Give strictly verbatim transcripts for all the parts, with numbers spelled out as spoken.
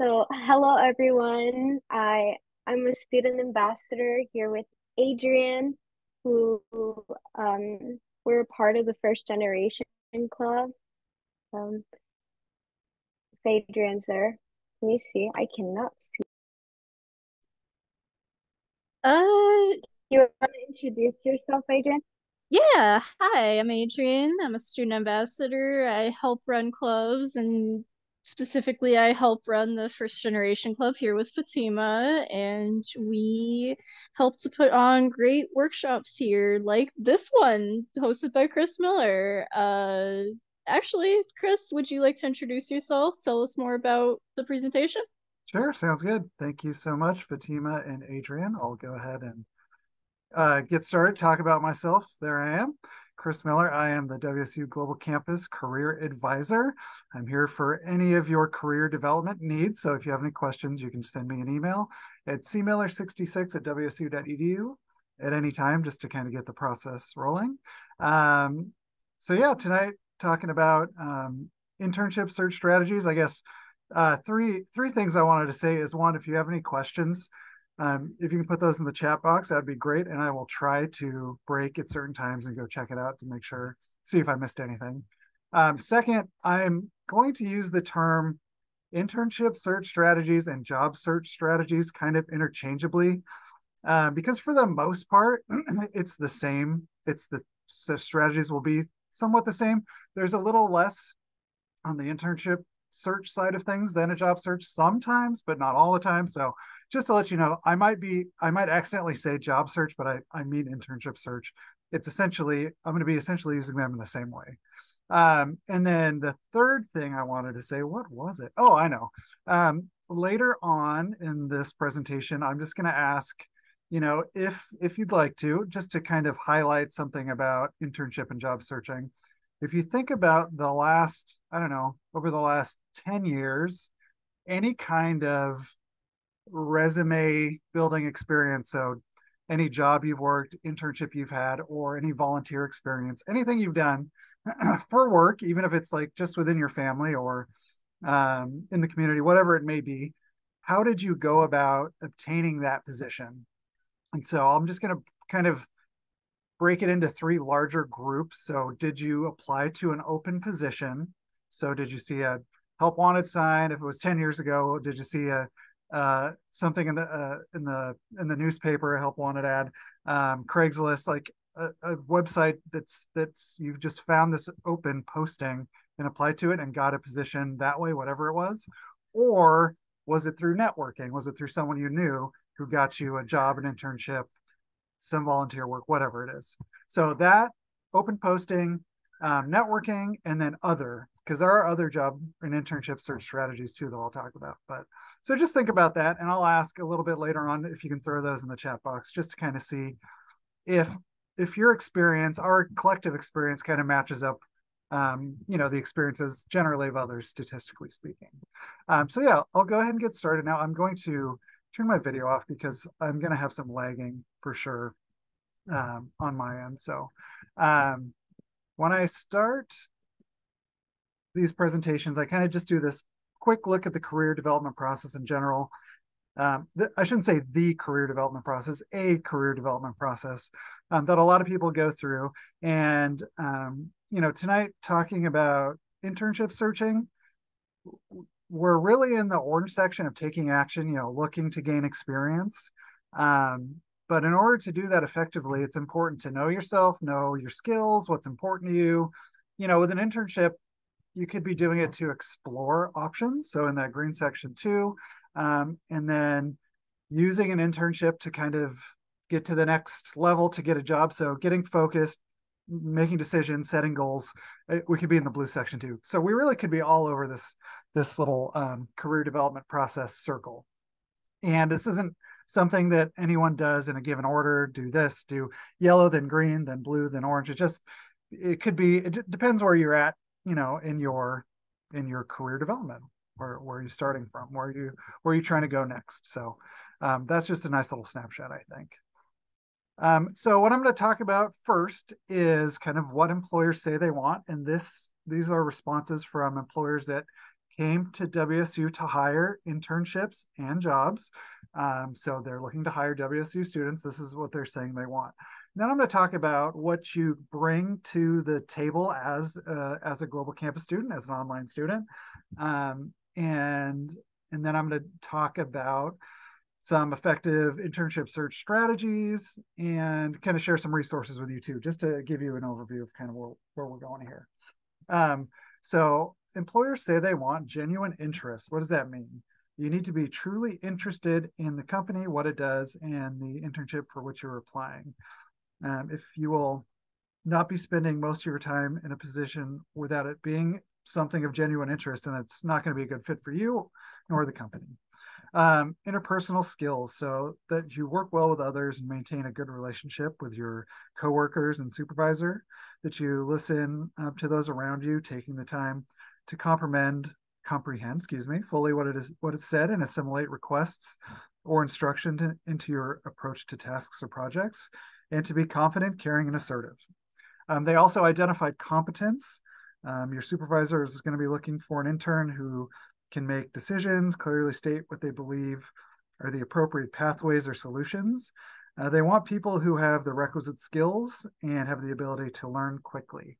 So hello, everyone. I, I'm a student ambassador here with Adrian, who um, we're a part of the First Generation Club. Um, if Adrian's there, let me see. I cannot see. Uh, you want to introduce yourself, Adrian? Yeah, hi, I'm Adrian. I'm a student ambassador. I help run clubs, and specifically I help run the First Generation Club here with Fatima, and we help to put on great workshops here, like this one hosted by Chris Miller. Uh, actually, Chris, would you like to introduce yourself? Tell us more about the presentation? Sure, sounds good. Thank you so much, Fatima and Adrian. I'll go ahead and Uh, get started, talk about myself. There I am, Chris Miller. I am the W S U Global Campus Career Advisor. I'm here for any of your career development needs. So if you have any questions, you can send me an email at c miller sixty-six at w s u dot e d u at any time, just to kind of get the process rolling. Um, so yeah, tonight talking about um, internship search strategies. I guess uh, three, three things I wanted to say is, one, if you have any questions, Um, if you can put those in the chat box, that'd be great. And I will try to break at certain times and go check it out to make sure, see if I missed anything. Um, second, I'm going to use the term internship search strategies and job search strategies kind of interchangeably, uh, because for the most part, it's the same. It's the so strategies will be somewhat the same. There's a little less on the internship search side of things than a job search sometimes, but not all the time. So just to let you know, I might be, I might accidentally say job search, but I, I mean internship search. It's essentially, I'm going to be essentially using them in the same way. Um, and then the third thing I wanted to say, what was it? Oh, I know. Um, later on in this presentation, I'm just going to ask, you know, if, if you'd like to, just to kind of highlight something about internship and job searching. If you think about the last, I don't know, over the last ten years, any kind of resume building experience, so any job you've worked, internship you've had, or any volunteer experience, anything you've done for work, even if it's like just within your family or um, in the community, whatever it may be, how did you go about obtaining that position? And so I'm just going to kind of break it into three larger groups. So did you apply to an open position? So did you see a help wanted sign? If it was ten years ago, did you see a uh, something in the uh, in the in the newspaper, a help wanted ad, um, Craigslist, like a, a website that's that's you've just found this open posting and applied to it and got a position that way, whatever it was? Or was it through networking? Was it through someone you knew who got you a job, an internship, some volunteer work, whatever it is? So that open posting, um, networking, and then other, because there are other job and internship search strategies too that I'll talk about. But so just think about that, and I'll ask a little bit later on if you can throw those in the chat box, just to kind of see if if your experience, our collective experience, kind of matches up, um, you know, the experiences generally of others, statistically speaking. Um, so yeah, I'll go ahead and get started now. I'm going to turn my video off because I'm going to have some lagging for sure um, on my end. So um, when I start these presentations, I kind of just do this quick look at the career development process in general. Um, I shouldn't say the career development process, a career development process um, that a lot of people go through. And, um, you know, tonight talking about internship searching, we're really in the orange section of taking action, you know, looking to gain experience. Um, but in order to do that effectively, it's important to know yourself, know your skills, what's important to you. You know, with an internship, you could be doing it to explore options. So in that green section too, um, and then using an internship to kind of get to the next level to get a job. So getting focused, making decisions, setting goals. We could be in the blue section too. So we really could be all over this, this little um, career development process circle. And this isn't something that anyone does in a given order. Do this, do yellow, then green, then blue, then orange. It just, it could be, it depends where you're at, you know, in your, in your career development, or where are you starting from? Where are you, where are you trying to go next? So um, that's just a nice little snapshot, I think. Um, so what I'm going to talk about first is kind of what employers say they want. And this, these are responses from employers that came to W S U to hire internships and jobs. Um, so they're looking to hire W S U students. This is what they're saying they want. Then I'm going to talk about what you bring to the table as uh, as a global campus student, as an online student. Um, and, and then I'm going to talk about some effective internship search strategies and kind of share some resources with you too, just to give you an overview of kind of where, where we're going here. Um, so employers say they want genuine interest. What does that mean? You need to be truly interested in the company, what it does, and the internship for which you're applying. Um, if you will not be spending most of your time in a position without it being something of genuine interest, and it's not going to be a good fit for you nor the company. Um, interpersonal skills, so that you work well with others and maintain a good relationship with your coworkers and supervisor, that you listen uh, to those around you, taking the time to comprehend, comprehend, excuse me, fully what it is, what is said, and assimilate requests or instruction to, into your approach to tasks or projects, and to be confident, caring, and assertive. Um, they also identified competence. Um, your supervisor is going to be looking for an intern who can make decisions, clearly state what they believe are the appropriate pathways or solutions. Uh, they want people who have the requisite skills and have the ability to learn quickly.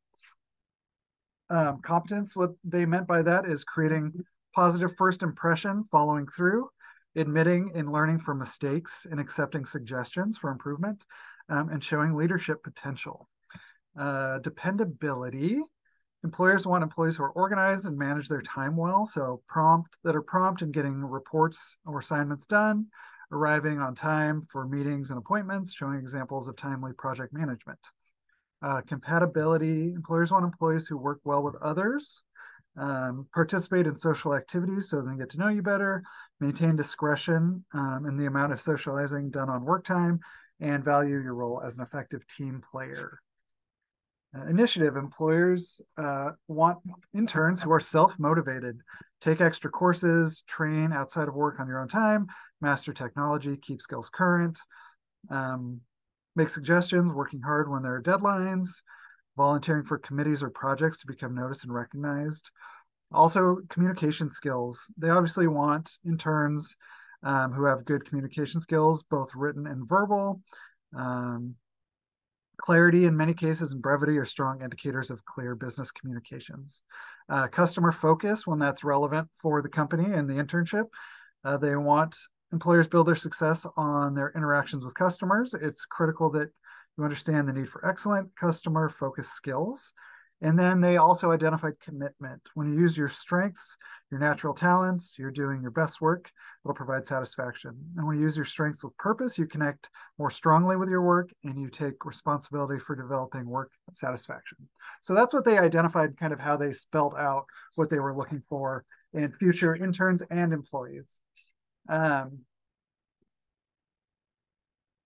Um, competence, what they meant by that is creating positive first impression, following through, admitting and learning from mistakes, and accepting suggestions for improvement, um, and showing leadership potential. Uh, dependability. Employers want employees who are organized and manage their time well, so prompt that are prompt in getting reports or assignments done, arriving on time for meetings and appointments, showing examples of timely project management. Uh, compatibility, employers want employees who work well with others, um, participate in social activities so they get to know you better, maintain discretion um, in the amount of socializing done on work time, and value your role as an effective team player. Uh, initiative, employers uh, want interns who are self-motivated, take extra courses, train outside of work on your own time, master technology, keep skills current, um, make suggestions, working hard when there are deadlines, volunteering for committees or projects to become noticed and recognized. Also, communication skills. They obviously want interns um, who have good communication skills, both written and verbal. Um, Clarity in many cases and brevity are strong indicators of clear business communications. Uh, customer focus, when that's relevant for the company and the internship. Uh, they want employers build their success on their interactions with customers. It's critical that you understand the need for excellent customer focused skills. And then they also identified commitment. When you use your strengths, your natural talents, you're doing your best work, it'll provide satisfaction. And when you use your strengths with purpose, you connect more strongly with your work and you take responsibility for developing work satisfaction. So that's what they identified, kind of how they spelled out what they were looking for in future interns and employees. Um,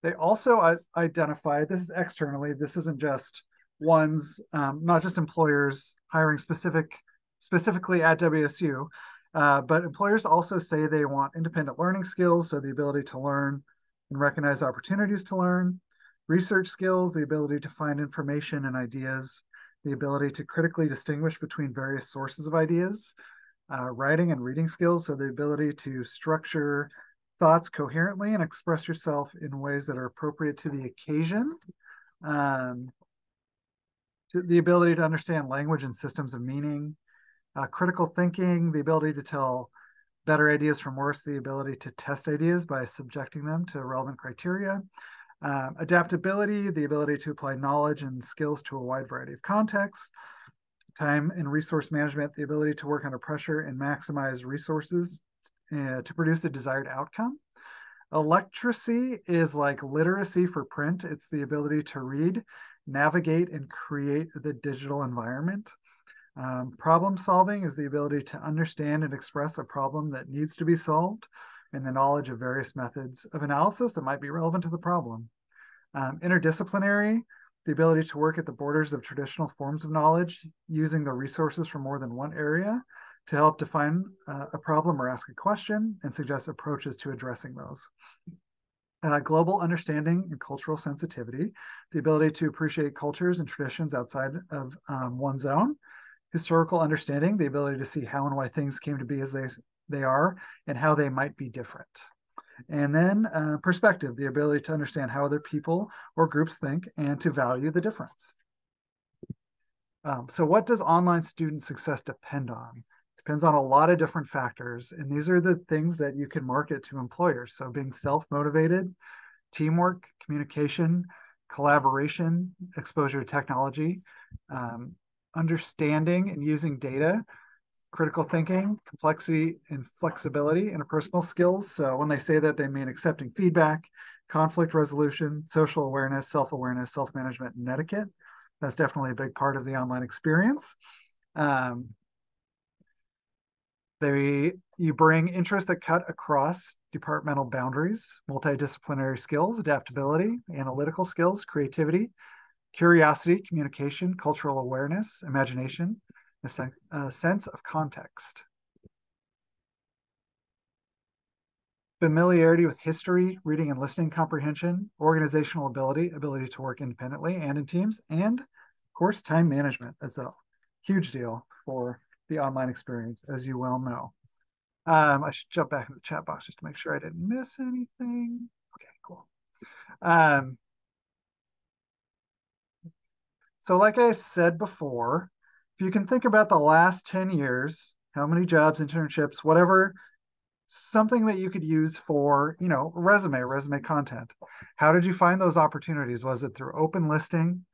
they also identified, this is externally, this isn't just one's, um, not just employers hiring specific, specifically at W S U, uh, but employers also say they want independent learning skills, so the ability to learn and recognize opportunities to learn, research skills, the ability to find information and ideas, the ability to critically distinguish between various sources of ideas, uh, writing and reading skills, so the ability to structure thoughts coherently and express yourself in ways that are appropriate to the occasion. Um, The ability to understand language and systems of meaning, uh, critical thinking, the ability to tell better ideas from worse, the ability to test ideas by subjecting them to relevant criteria, uh, adaptability, the ability to apply knowledge and skills to a wide variety of contexts, time and resource management, the ability to work under pressure and maximize resources uh, to produce a desired outcome. Electracy is like literacy for print. It's the ability to read, navigate, and create the digital environment. Um, problem solving is the ability to understand and express a problem that needs to be solved, and the knowledge of various methods of analysis that might be relevant to the problem. Um, interdisciplinary, the ability to work at the borders of traditional forms of knowledge, using the resources from more than one area to help define uh, a problem or ask a question and suggest approaches to addressing those. Uh, global understanding and cultural sensitivity, the ability to appreciate cultures and traditions outside of um, one's own, historical understanding, the ability to see how and why things came to be as they, they are and how they might be different. And then uh, perspective, the ability to understand how other people or groups think and to value the difference. Um, so what does online student success depend on? Depends on a lot of different factors. And these are the things that you can market to employers. So being self-motivated, teamwork, communication, collaboration, exposure to technology, um, understanding and using data, critical thinking, complexity and flexibility, interpersonal skills. So when they say that, they mean accepting feedback, conflict resolution, social awareness, self-awareness, self-management, and etiquette. That's definitely a big part of the online experience. Um, They, you bring interests that cut across departmental boundaries, multidisciplinary skills, adaptability, analytical skills, creativity, curiosity, communication, cultural awareness, imagination, a, sen a sense of context. Familiarity with history, reading and listening comprehension, organizational ability, ability to work independently and in teams, and of course, time management is a huge deal for the online experience, as you well know. Um, I should jump back into the chat box just to make sure I didn't miss anything. Okay, cool. Um, so like I said before, if you can think about the last ten years, how many jobs, internships, whatever, something that you could use for, you know, resume, resume content. How did you find those opportunities? Was it through open listing?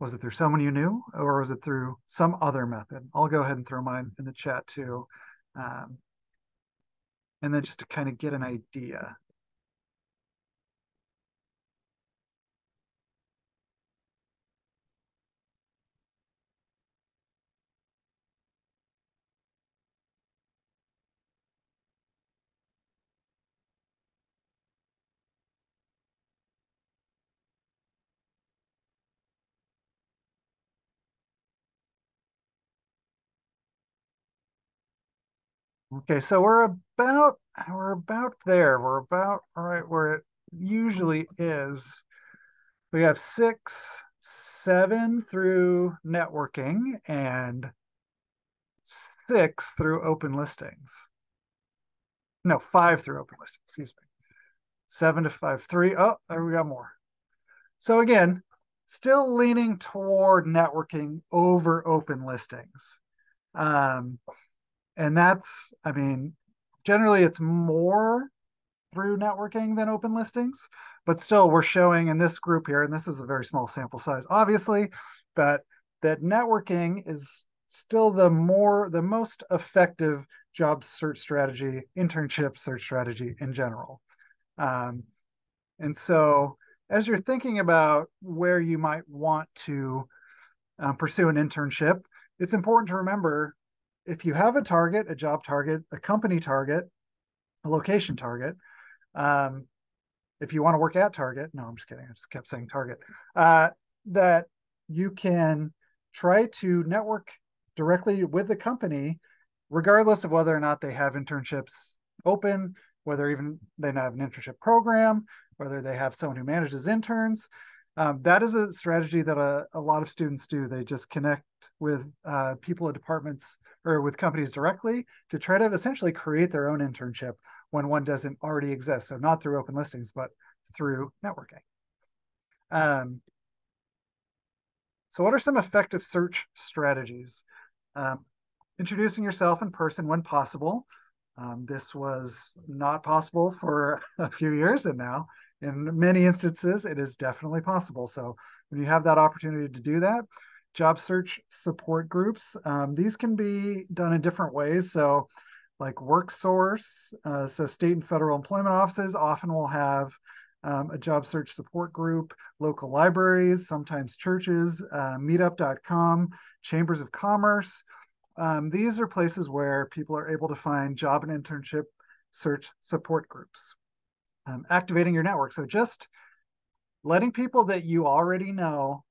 Was it through someone you knew, or was it through some other method? I'll go ahead and throw mine in the chat too. Um, and then just to kind of get an idea. Okay, so we're about we're about there. We're about right where it usually is. We have six, seven through networking and six through open listings. No, five through open listings, excuse me. Seven to five, three. Oh, there we got more. So again, still leaning toward networking over open listings. Um And that's, I mean, generally it's more through networking than open listings, but still we're showing in this group here, and this is a very small sample size, obviously, but that networking is still the more, the most effective job search strategy, internship search strategy in general. Um, and so as you're thinking about where you might want to um, pursue an internship, it's important to remember if you have a target, a job target, a company target, a location target, um, if you want to work at Target, no, I'm just kidding. I just kept saying Target, uh, that you can try to network directly with the company, regardless of whether or not they have internships open, whether even they have an internship program, whether they have someone who manages interns. Um, that is a strategy that a, a lot of students do. They just connect with uh, people at departments or with companies directly to try to essentially create their own internship when one doesn't already exist. So not through open listings, but through networking. Um, so what are some effective search strategies? Um, introducing yourself in person when possible. Um, this was not possible for a few years, and now in many instances, it is definitely possible. So when you have that opportunity to do that, job search support groups. Um, these can be done in different ways. So like Work Source, uh, so state and federal employment offices often will have um, a job search support group, local libraries, sometimes churches, uh, meetup dot com, chambers of commerce. Um, these are places where people are able to find job and internship search support groups. Um, activating your network. So just letting people that you already know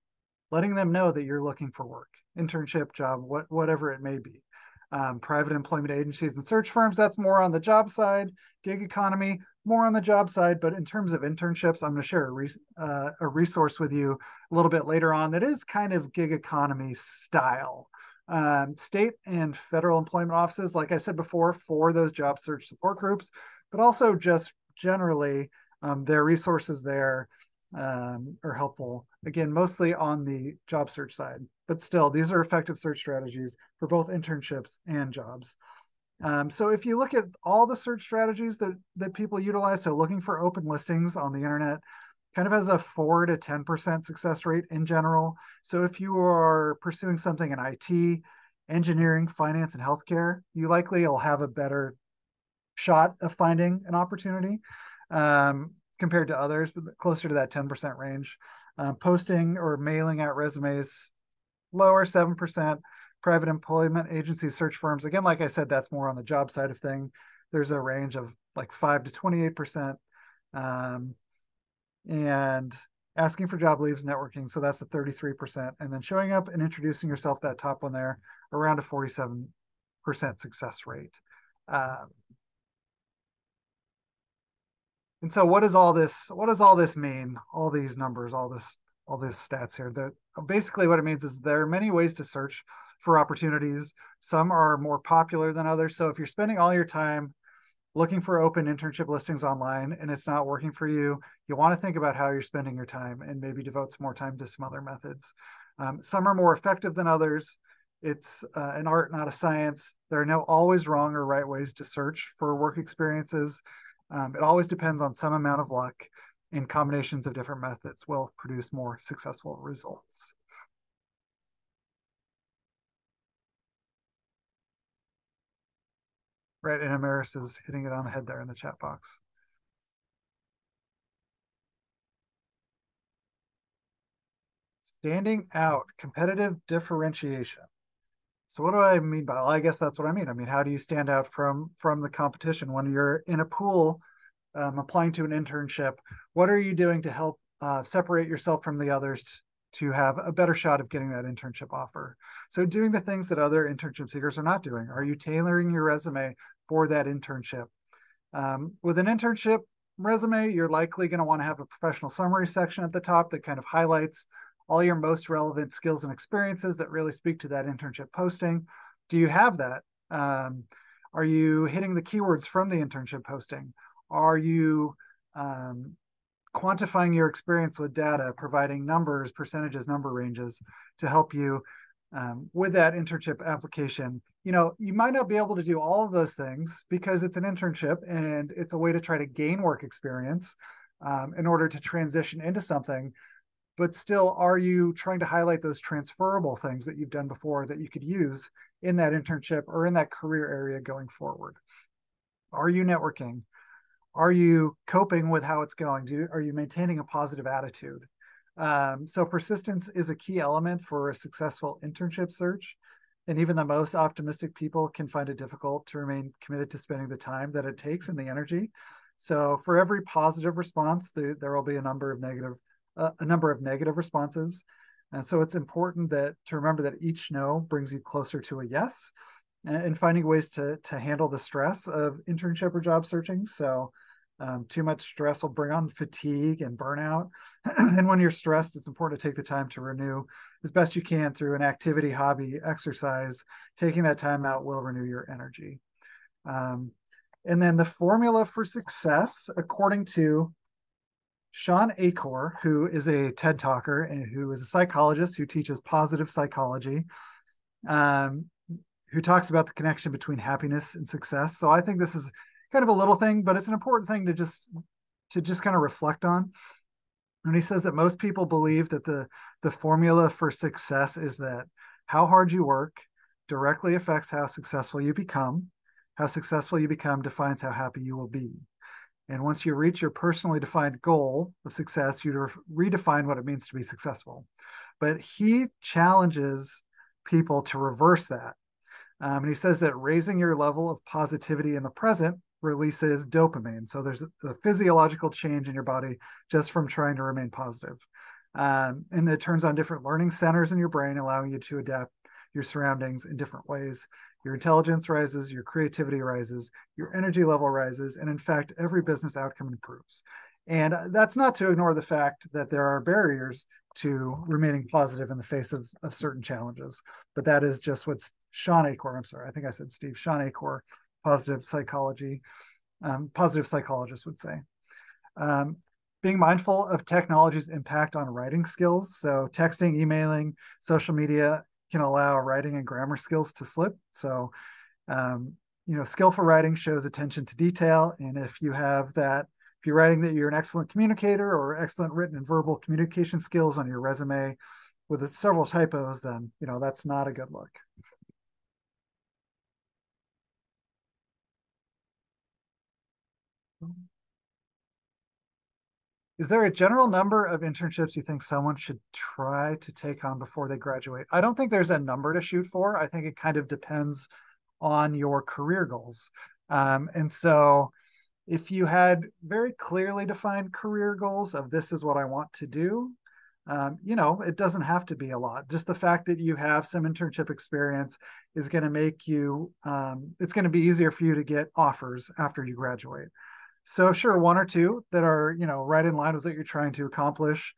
letting them know that you're looking for work, internship, job, what, whatever it may be. Um, private employment agencies and search firms, that's more on the job side. Gig economy, more on the job side. But in terms of internships, I'm going to share a, res uh, a resource with you a little bit later on that is kind of gig economy style, um, state and federal employment offices, like I said before, for those job search support groups, but also just generally um, their resources there um, are helpful. Again, mostly on the job search side, but still, these are effective search strategies for both internships and jobs. Um, so if you look at all the search strategies that, that people utilize, so looking for open listings on the internet kind of has a four to ten percent success rate in general. So if you are pursuing something in I T, engineering, finance, and healthcare, you likely will have a better shot of finding an opportunity um, compared to others, but closer to that ten percent range. Uh, posting or mailing out resumes, lower, seven percent. Private employment agency search firms, again, like I said, that's more on the job side of thing. There's a range of like five to twenty-eight percent. Um, and asking for job leads, networking, so that's a thirty-three percent. And then showing up and introducing yourself, that top one there, around a forty-seven percent success rate. Um, and so what does all this, what does all this mean? All these numbers, all this, all these stats here. That basically what it means is there are many ways to search for opportunities. Some are more popular than others. So if you're spending all your time looking for open internship listings online and it's not working for you, you want to think about how you're spending your time and maybe devote some more time to some other methods. Um, some are more effective than others. It's uh, an art, not a science. There are no always wrong or right ways to search for work experiences. Um, it always depends on some amount of luck, and combinations of different methods will produce more successful results. Right, and Amaris is hitting it on the head there in the chat box. Standing out, competitive differentiation. So what do I mean by, well, I guess that's what I mean. I mean, how do you stand out from, from the competition when you're in a pool um, applying to an internship? What are you doing to help uh, separate yourself from the others to have a better shot of getting that internship offer? So doing the things that other internship seekers are not doing. Are you tailoring your resume for that internship? Um, with an internship resume, you're likely going to want to have a professional summary section at the top that kind of highlights all your most relevant skills and experiences that really speak to that internship posting. Do you have that? Um, are you hitting the keywords from the internship posting? Are you um, quantifying your experience with data, providing numbers, percentages, number ranges to help you um, with that internship application? You know, you might not be able to do all of those things because it's an internship and it's a way to try to gain work experience um, in order to transition into something. But still, are you trying to highlight those transferable things that you've done before that you could use in that internship or in that career area going forward? Are you networking? Are you coping with how it's going? Do you, are you maintaining a positive attitude? Um, so persistence is a key element for a successful internship search. And even the most optimistic people can find it difficult to remain committed to spending the time that it takes and the energy. So for every positive response, there, there will be a number of negative uh, a number of negative responses. And so it's important that to remember that each no brings you closer to a yes, and, and finding ways to, to handle the stress of internship or job searching. So Um, too much stress will bring on fatigue and burnout. And when you're stressed, it's important to take the time to renew as best you can through an activity, hobby, exercise. Taking that time out will renew your energy. Um, and then the formula for success, according to Shawn Achor, who is a TED Talker and who is a psychologist who teaches positive psychology, um, who talks about the connection between happiness and success. So I think this is kind of a little thing, but it's an important thing to just to just kind of reflect on. And he says that most people believe that the the formula for success is that how hard you work directly affects how successful you become. How successful you become defines how happy you will be. And once you reach your personally defined goal of success, you redefine what it means to be successful. But he challenges people to reverse that. Um, and he says that raising your level of positivity in the present releases dopamine. So there's a physiological change in your body just from trying to remain positive. Um, and it turns on different learning centers in your brain, allowing you to adapt your surroundings in different ways. Your intelligence rises, your creativity rises, your energy level rises, and in fact, every business outcome improves. And that's not to ignore the fact that there are barriers to remaining positive in the face of, of certain challenges. But that is just what Shawn Achor, I'm sorry, I think I said Steve, Shawn Achor, positive psychology, um, positive psychologist would say. Um, being mindful of technology's impact on writing skills. So texting, emailing, social media can allow writing and grammar skills to slip. So, um, you know, skillful writing shows attention to detail. And if you have that, if you're writing that you're an excellent communicator or excellent written and verbal communication skills on your resume with several typos, then, you know, that's not a good look. Is there a general number of internships you think someone should try to take on before they graduate? I don't think there's a number to shoot for. I think it kind of depends on your career goals. Um, and so if you had very clearly defined career goals of this is what I want to do, um, you know, it doesn't have to be a lot. Just the fact that you have some internship experience is going to make you, um, it's going to be easier for you to get offers after you graduate. So sure, one or two that are, you know, right in line with what you're trying to accomplish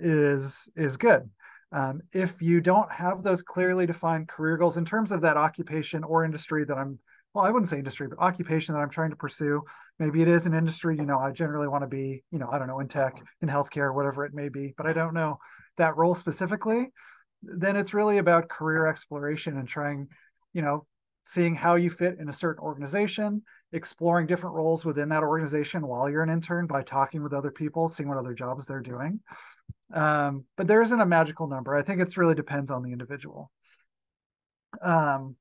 is, is good. Um, if you don't have those clearly defined career goals in terms of that occupation or industry that I'm, well, I wouldn't say industry, but occupation that I'm trying to pursue, maybe it is an industry, you know, I generally want to be, you know, I don't know, in tech, in healthcare, whatever it may be, but I don't know that role specifically, then it's really about career exploration and trying, you know, seeing how you fit in a certain organization, exploring different roles within that organization while you're an intern by talking with other people, seeing what other jobs they're doing. Um, but there isn't a magical number. I think it really depends on the individual. Um,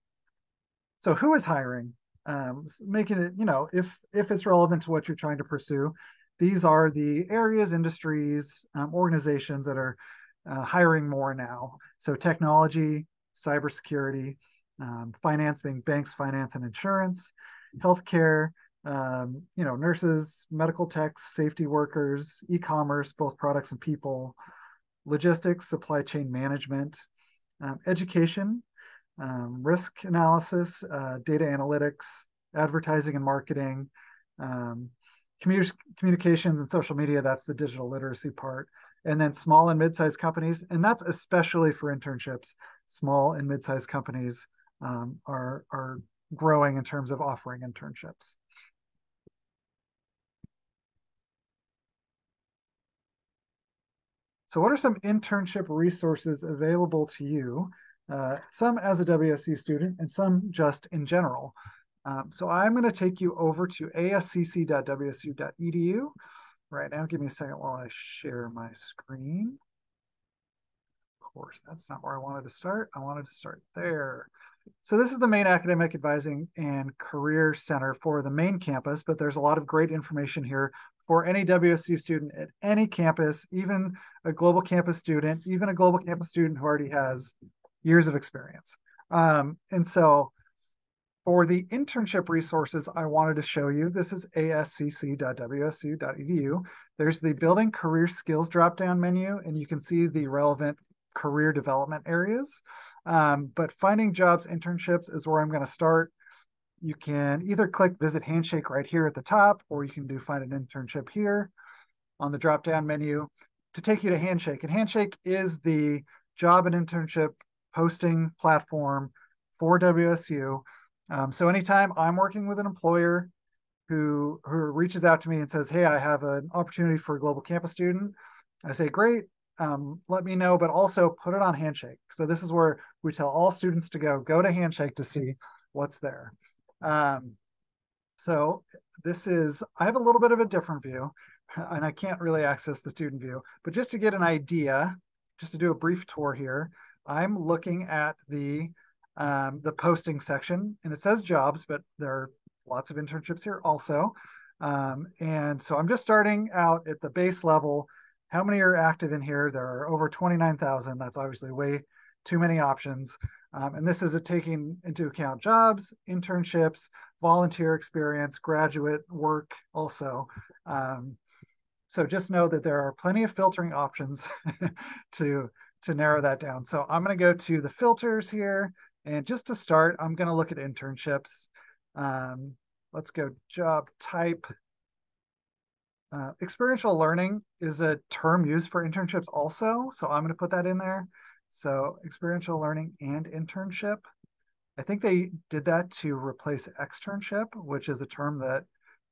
so who is hiring? Um, making it, you know, if, if it's relevant to what you're trying to pursue, these are the areas, industries, um, organizations that are uh, hiring more now. So technology, cybersecurity, Um, finance being banks, finance, and insurance, healthcare, um, you know, nurses, medical techs, safety workers, e-commerce, both products and people, logistics, supply chain management, um, education, um, risk analysis, uh, data analytics, advertising and marketing, um, commu- communications and social media, that's the digital literacy part. And then small and mid-sized companies, and that's especially for internships, small and mid-sized companies Um, are, are growing in terms of offering internships. So what are some internship resources available to you, uh, some as a W S U student and some just in general? Um, so I'm going to take you over to A S C C dot W S U dot E D U right now. Give me a second while I share my screen. Of course, that's not where I wanted to start. I wanted to start there. So this is the main academic advising and career center for the main campus, but there's a lot of great information here for any W S U student at any campus, even a global campus student, even a global campus student who already has years of experience. Um, and so for the internship resources I wanted to show you, this is A S C C dot W S U dot E D U. There's the Building Career Skills drop-down menu, and you can see the relevant career development areas. Um, but finding jobs, internships is where I'm going to start. You can either click Visit Handshake right here at the top, or you can do Find an Internship here on the drop-down menu to take you to Handshake. And Handshake is the job and internship posting platform for W S U. Um, so anytime I'm working with an employer who, who reaches out to me and says, hey, I have an opportunity for a global campus student, I say, great. Um, let me know, but also put it on Handshake. So this is where we tell all students to go, go to Handshake to see what's there. Um, so this is, I have a little bit of a different view, and I can't really access the student view, but just to get an idea, just to do a brief tour here, I'm looking at the, um, the posting section, and it says jobs, but there are lots of internships here also. Um, and so I'm just starting out at the base level. How many are active in here? There are over twenty-nine thousand. That's obviously way too many options. Um, and this is a taking into account jobs, internships, volunteer experience, graduate work also. Um, so just know that there are plenty of filtering options to, to narrow that down. So I'm going to go to the filters here. And just to start, I'm going to look at internships. Um, let's go job type. Uh, experiential learning is a term used for internships also, so I'm going to put that in there. So experiential learning and internship. I think they did that to replace externship, which is a term that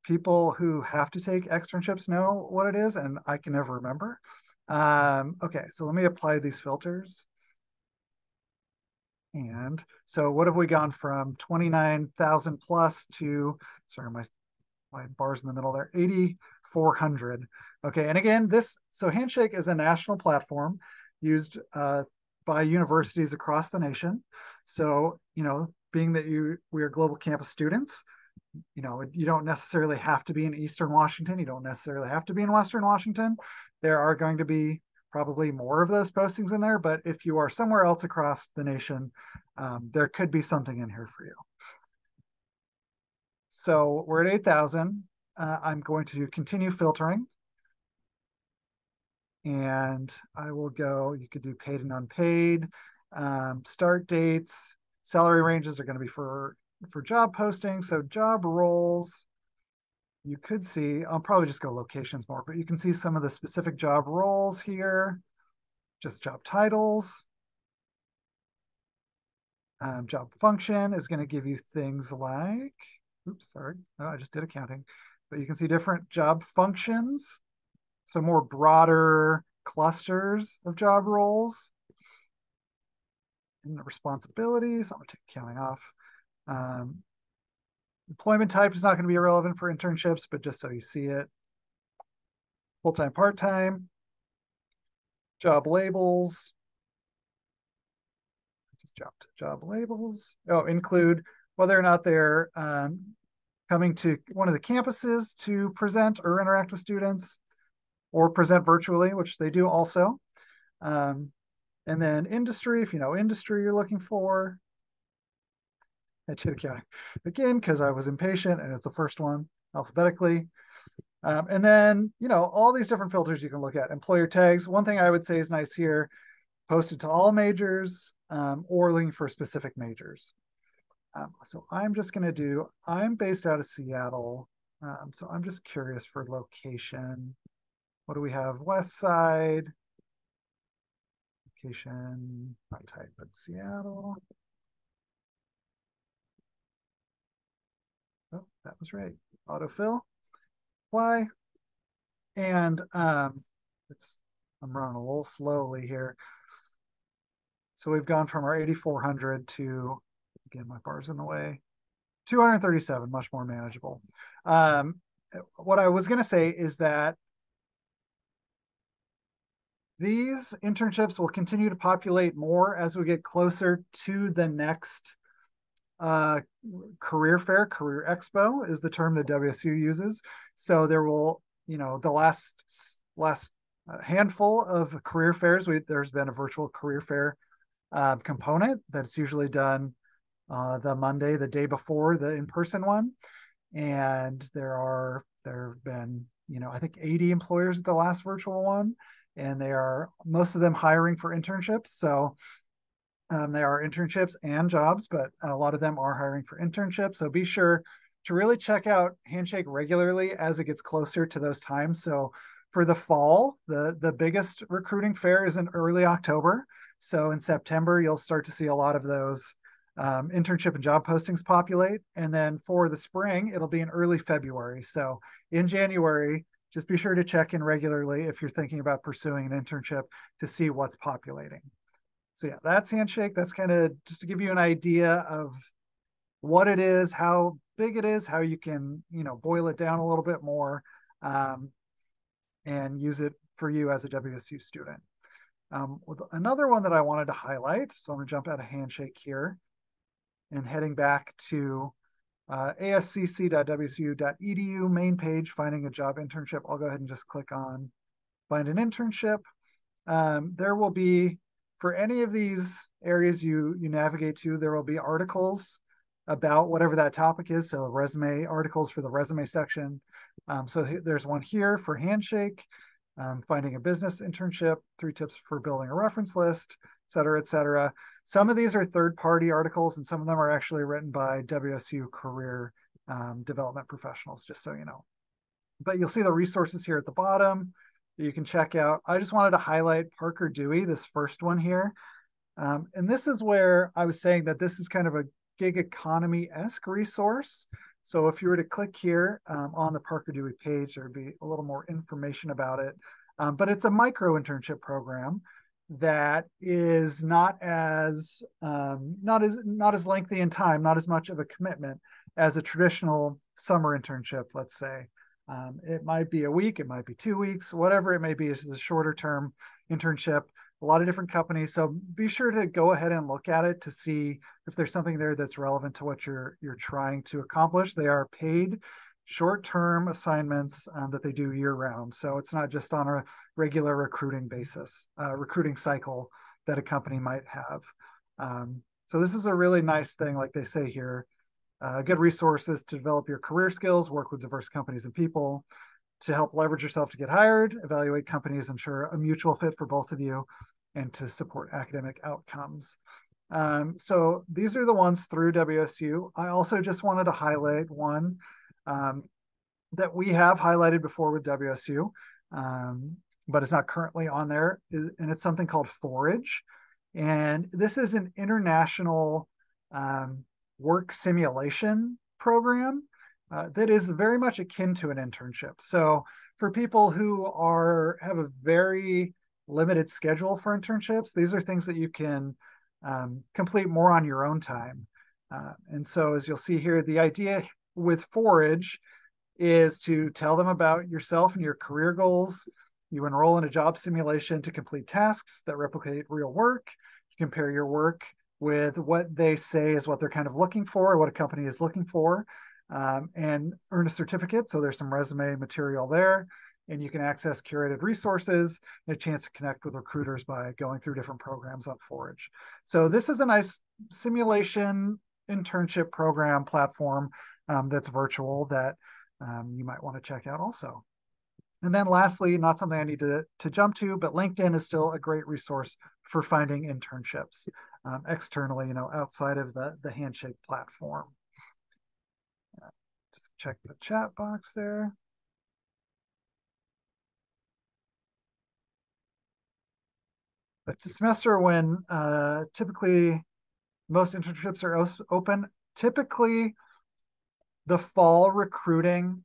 people who have to take externships know what it is, and I can never remember. Um, okay, so let me apply these filters. And so what have we gone from twenty-nine thousand plus to, sorry, my, my bar's in the middle there, eighty-four hundred. Okay, and again, this, so Handshake is a national platform used uh, by universities across the nation. So, you know, being that you we are Global Campus students, you know, you don't necessarily have to be in Eastern Washington. You don't necessarily have to be in Western Washington. There are going to be probably more of those postings in there, but if you are somewhere else across the nation, um, there could be something in here for you. So we're at eight thousand. Uh, I'm going to continue filtering. And I will go, you could do paid and unpaid, um, start dates, salary ranges are going to be for for job postings. So job roles, you could see, I'll probably just go locations more, but you can see some of the specific job roles here, just job titles. Um, job function is going to give you things like, oops, sorry, no, I just did accounting, but you can see different job functions, some more broader clusters of job roles, and the responsibilities. I'm going to take accounting off. Um, employment type is not going to be irrelevant for internships, but just so you see it. Full-time, part-time, job labels, just dropped job labels. Oh, include whether or not they're um, coming to one of the campuses to present or interact with students or present virtually, which they do also. Um, and then industry, if you know industry you're looking for. I did accounting again because I was impatient and it's the first one alphabetically. Um, and then, you know, all these different filters you can look at. Employer tags. One thing I would say is nice here, posted to all majors um, or looking for specific majors. Um, so I'm just going to do, I'm based out of Seattle. Um, so I'm just curious for location. What do we have? West side. Location, not type, but Seattle. Oh, that was right. Autofill, apply, and um, it's, I'm running a little slowly here. So we've gone from our eighty-four hundred to, again, my bar's in the way, two hundred thirty-seven, much more manageable. Um, what I was going to say is that these internships will continue to populate more as we get closer to the next Uh, career fair, career expo is the term that W S U uses. So there will, you know, the last last handful of career fairs, we, there's been a virtual career fair uh, component that's usually done uh, the Monday, the day before the in-person one. And there are, there have been, you know, I think eighty employers at the last virtual one, and they are, most of them hiring for internships. So Um, there are internships and jobs, but a lot of them are hiring for internships. So be sure to really check out Handshake regularly as it gets closer to those times. So for the fall, the, the biggest recruiting fair is in early October. So in September, you'll start to see a lot of those um, internship and job postings populate. And then for the spring, it'll be in early February. So in January, just be sure to check in regularly if you're thinking about pursuing an internship to see what's populating. So yeah, that's Handshake. That's kind of just to give you an idea of what it is, how big it is, how you can, you know, boil it down a little bit more um, and use it for you as a W S U student. Um, with another one that I wanted to highlight, so I'm gonna jump out of Handshake here and heading back to uh, A S C C dot W S U dot E D U main page, finding a job internship. I'll go ahead and just click on find an internship. Um, there will be, for any of these areas you, you navigate to, there will be articles about whatever that topic is. So resume articles for the resume section. Um, so there's one here for Handshake, um, finding a business internship, three tips for building a reference list, et cetera, et cetera. Some of these are third-party articles, and some of them are actually written by W S U career um, development professionals, just so you know. but you'll see the resources here at the bottom that you can check out. I just wanted to highlight Parker Dewey, this first one here. Um, and this is where I was saying that this is kind of a gig economy-esque resource. So if you were to click here um, on the Parker Dewey page, there'd be a little more information about it. Um, but it's a micro internship program that is not as um, not as not as lengthy in time, not as much of a commitment as a traditional summer internship. Let's say um, it might be a week, it might be two weeks, whatever it may be. It's a shorter term internship. A lot of different companies. So be sure to go ahead and look at it to see if there's something there that's relevant to what you're you're trying to accomplish. They are paid short-term assignments um, that they do year-round. So it's not just on a regular recruiting basis, uh, recruiting cycle that a company might have. Um, so this is a really nice thing, like they say here, uh, good resources to develop your career skills, work with diverse companies and people, to help leverage yourself to get hired, evaluate companies, ensure a mutual fit for both of you, and to support academic outcomes. Um, so these are the ones through W S U. I also just wanted to highlight one um, that we have highlighted before with W S U, um, but it's not currently on there, and it's something called Forage. And this is an international um, work simulation program Uh, that is very much akin to an internship. So for people who are have a very limited schedule for internships, these are things that you can um, complete more on your own time. Uh, and so as you'll see here, the idea with Forage is to tell them about yourself and your career goals. You enroll in a job simulation to complete tasks that replicate real work. You compare your work with what they say is what they're kind of looking for, or what a company is looking for. Um, and earn a certificate. So there's some resume material there, and you can access curated resources and a chance to connect with recruiters by going through different programs on Forage. So this is a nice simulation internship program platform um, that's virtual that um, you might want to check out also. And then lastly, not something I need to, to jump to, but LinkedIn is still a great resource for finding internships um, externally, you know, outside of the, the Handshake platform. Just check the chat box there. It's a semester when uh, typically most internships are open. Typically, the fall recruiting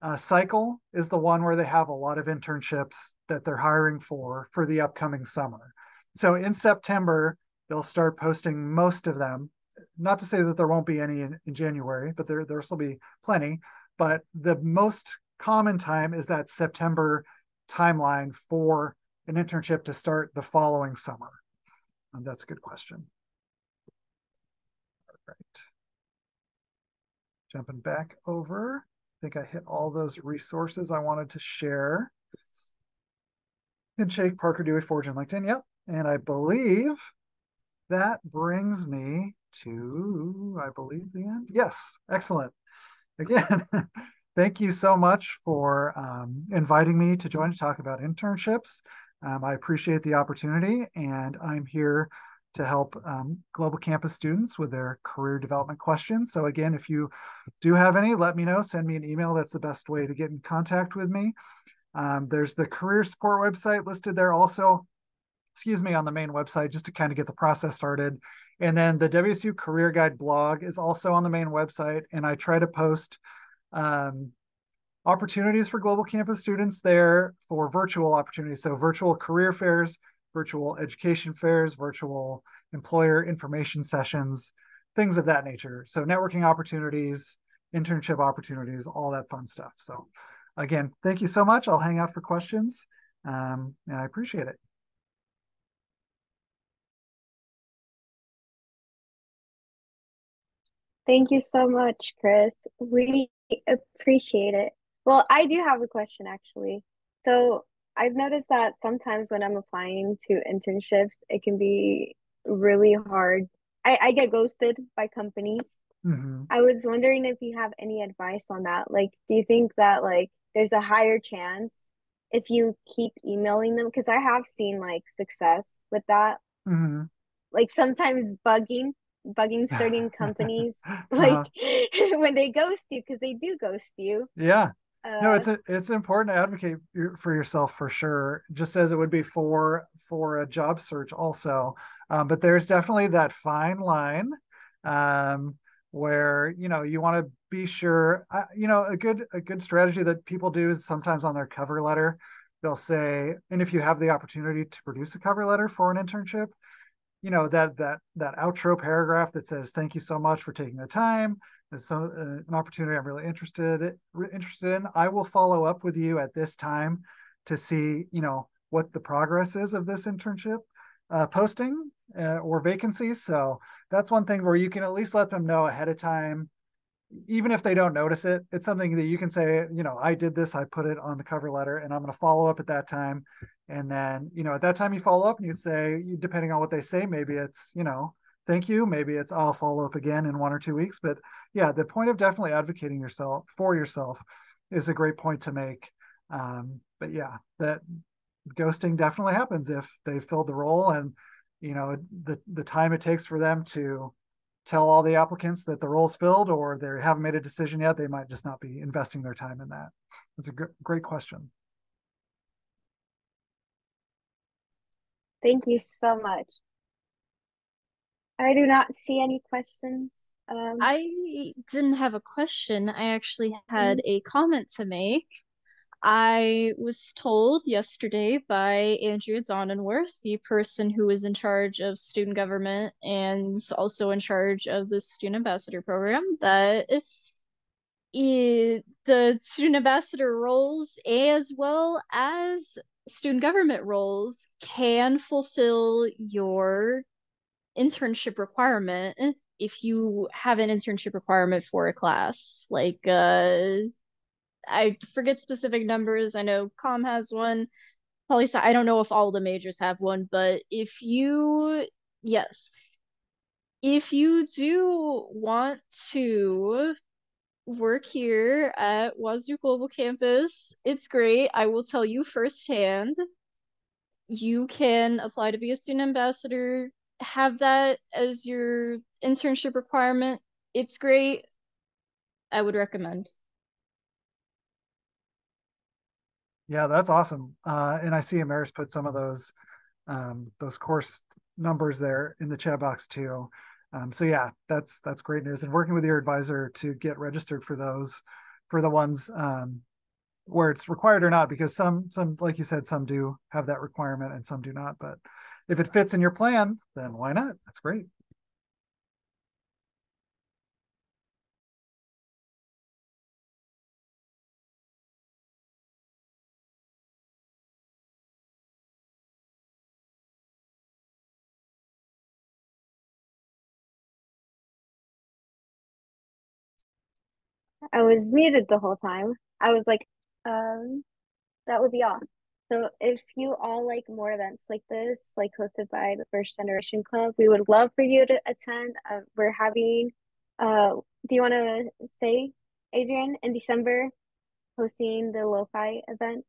uh, cycle is the one where they have a lot of internships that they're hiring for for the upcoming summer. So in September, they'll start posting most of them. Not to say that there won't be any in, in January, but there there'll still be plenty. But the most common time is that September timeline for an internship to start the following summer. And that's a good question. All right. Jumping back over. I think I hit all those resources I wanted to share. Handshake, Parker Dewey, Forge, and LinkedIn. Yep. And I believe that brings me to, I believe, the end. Yes, excellent. Again, thank you so much for um, inviting me to join to talk about internships. Um, I appreciate the opportunity, and I'm here to help um, Global Campus students with their career development questions. So again, if you do have any, let me know. Send me an email. That's the best way to get in contact with me. Um, there's the career support website listed there also. excuse me, on the main website, just to kind of get the process started. And then the W S U Career Guide blog is also on the main website. And I try to post um, opportunities for Global Campus students there for virtual opportunities. So virtual career fairs, virtual education fairs, virtual employer information sessions, things of that nature. So networking opportunities, internship opportunities, all that fun stuff. So again, thank you so much. I'll hang out for questions, um, and I appreciate it. Thank you so much, Chris. We appreciate it. Well, I do have a question, actually. So I've noticed that sometimes when I'm applying to internships, it can be really hard. I, I get ghosted by companies. Mm-hmm. I was wondering if you have any advice on that. Like, do you think that like there's a higher chance if you keep emailing them? Because I have seen like success with that. Mm-hmm. Like sometimes bugging. bugging certain companies like uh, when they ghost you, because they do ghost you. Yeah. Uh, no, it's a, it's important to advocate for yourself for sure, just as it would be for for a job search also. Um, but there's definitely that fine line um, where, you know, you want to be sure. Uh, you know, a good a good strategy that people do is sometimes on their cover letter, they'll say, and if you have the opportunity to produce a cover letter for an internship, you know, that that that outro paragraph that says, "Thank you so much for taking the time. It's so, uh, an opportunity I'm really interested interested in. I will follow up with you at this time to see, you know, what the progress is of this internship uh, posting uh, or vacancy." So that's one thing where you can at least let them know ahead of time, even if they don't notice it. It's something that you can say, you know, "I did this. I put it on the cover letter, and I'm going to follow up at that time." And then, you know, at that time you follow up and you say, depending on what they say, maybe it's, you know, "Thank you." Maybe it's, "I'll follow up again in one or two weeks." But yeah, the point of definitely advocating yourself for yourself is a great point to make. Um, but yeah, that ghosting definitely happens if they filled the role, and, you know, the the time it takes for them to tell all the applicants that the role's filled, or they haven't made a decision yet, they might just not be investing their time in that. That's a gr- great question. Thank you so much. I do not see any questions. Um, I didn't have a question. I actually had a comment to make. I was told yesterday by Andrew Donnenworth, the person who is in charge of student government and also in charge of the Student Ambassador Program, that it, the student ambassador roles as well as student government roles can fulfill your internship requirement if you have an internship requirement for a class. Like, uh I forget specific numbers. I know comm has one, poli sci, I don't know if all the majors have one, but if you yes if you do want to work here at W S U Global Campus, it's great. I will tell you firsthand, you can apply to be a student ambassador, have that as your internship requirement. It's great. I would recommend. Yeah, that's awesome. Uh, and I see Amaris put some of those um, those course numbers there in the chat box too. Um, so yeah, that's that's great news. And working with your advisor to get registered for those, for the ones um, where it's required or not, because some some like you said, some do have that requirement and some do not. But if it fits in your plan, then why not? That's great. I was muted the whole time. I was like, um, that would be all. So if you all like more events like this, like hosted by the First Generation Club, we would love for you to attend. Uh, we're having, uh, do you want to say, Adrian, in December, hosting the Lo-Fi event?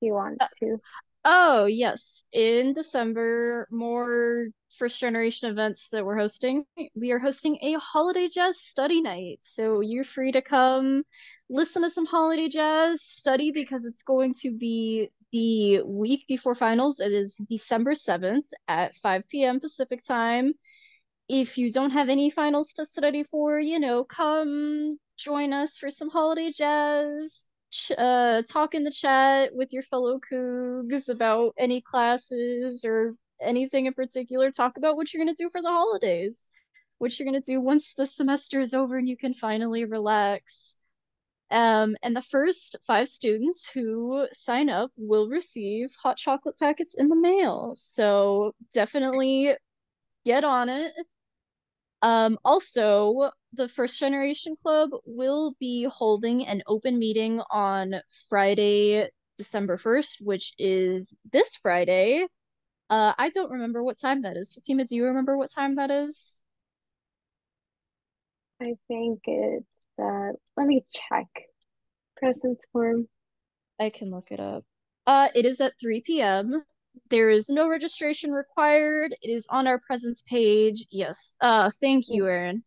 Do you want to? Oh, yes. In December, more First Generation events that we're hosting. We are hosting a holiday jazz study night. So you're free to come listen to some holiday jazz, study, because it's going to be the week before finals. It is December seventh at five p.m. Pacific time. If you don't have any finals to study for, you know, come join us for some holiday jazz. Ch- uh, talk in the chat with your fellow Cougs about any classes or anything in particular. Talk about what you're going to do for the holidays, what you're going to do once the semester is over and you can finally relax. Um, and the first five students who sign up will receive hot chocolate packets in the mail. So definitely get on it. Um, also, the First Generation Club will be holding an open meeting on Friday, December first, which is this Friday. Uh, I don't remember what time that is. Fatima, do you remember what time that is? I think it's Uh, let me check. Presence form. I can look it up. Uh, it is at three p.m. There is no registration required. It is on our presence page. Yes. Uh, thank you, Erin.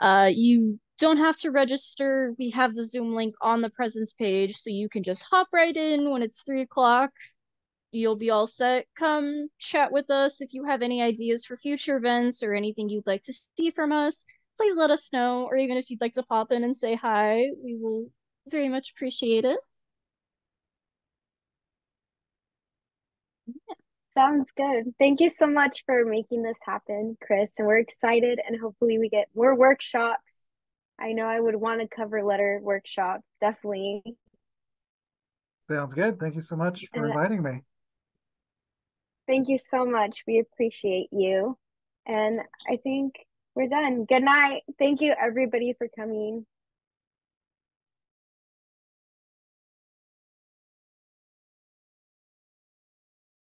Uh, you don't have to register. We have the Zoom link on the presence page, so you can just hop right in when it's three o'clock. You'll be all set. Come chat with us. If you have any ideas for future events or anything you'd like to see from us, please let us know. Or even if you'd like to pop in and say hi, we will very much appreciate it. Yeah. Sounds good. Thank you so much for making this happen, Chris. And we're excited, and hopefully we get more workshops. I know I would want to cover letter workshop, definitely. Sounds good. Thank you so much for inviting me. Thank you so much. We appreciate you. And I think we're done. Good night. Thank you, everybody, for coming.